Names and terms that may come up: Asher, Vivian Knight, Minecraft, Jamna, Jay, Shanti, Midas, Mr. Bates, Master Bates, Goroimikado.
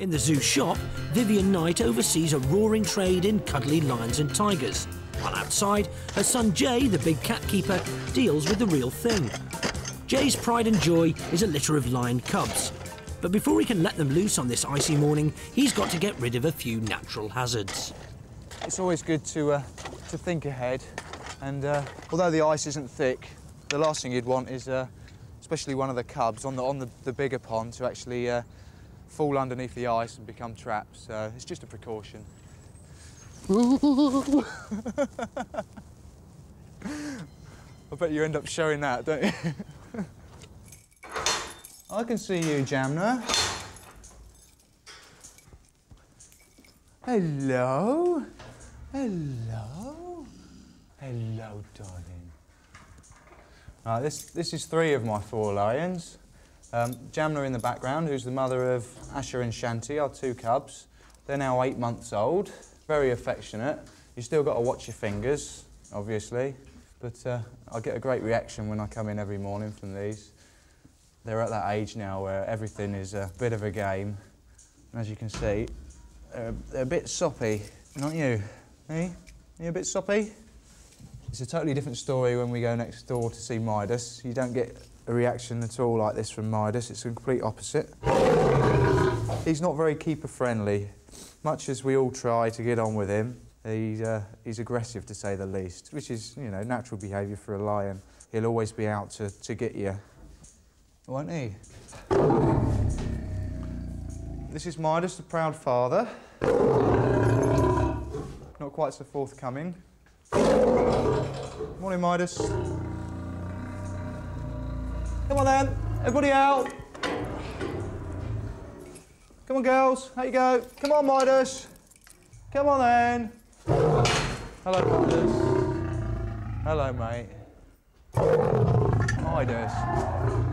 In the zoo shop, Vivian Knight oversees a roaring trade in cuddly lions and tigers, while outside, her son Jay, the big cat keeper, deals with the real thing. Jay's pride and joy is a litter of lion cubs. But before he can let them loose on this icy morning, he's got to get rid of a few natural hazards. It's always good to think ahead, and although the ice isn't thick, the last thing you'd want is, especially one of the cubs on the bigger pond, to actually fall underneath the ice and become trapped. So it's just a precaution. I bet you end up showing that, don't you? I can see you, Jamna. Hello. Hello. Hello, darling. Right, this is 3 of my 4 lions. Jamna in the background, who's the mother of Asher and Shanti, our 2 cubs. They're now 8 months old, very affectionate. You've still got to watch your fingers, obviously. But I get a great reaction when I come in every morning from these. They're at that age now where everything is a bit of a game. And as you can see, they're a bit soppy. Not you, eh? You a bit soppy? It's a totally different story when we go next door to see Midas. You don't get a reaction at all like this from Midas. It's the complete opposite. He's not very keeper-friendly. Much as we all try to get on with him, he's aggressive, to say the least, which is, you know, natural behaviour for a lion. He'll always be out to get you. Won't he? This is Midas, the proud father. Not quite so forthcoming. Morning, Midas. Come on then, everybody out. Come on, girls, how you go? Come on, Midas. Come on then. Hello, Midas. Hello, mate. Midas.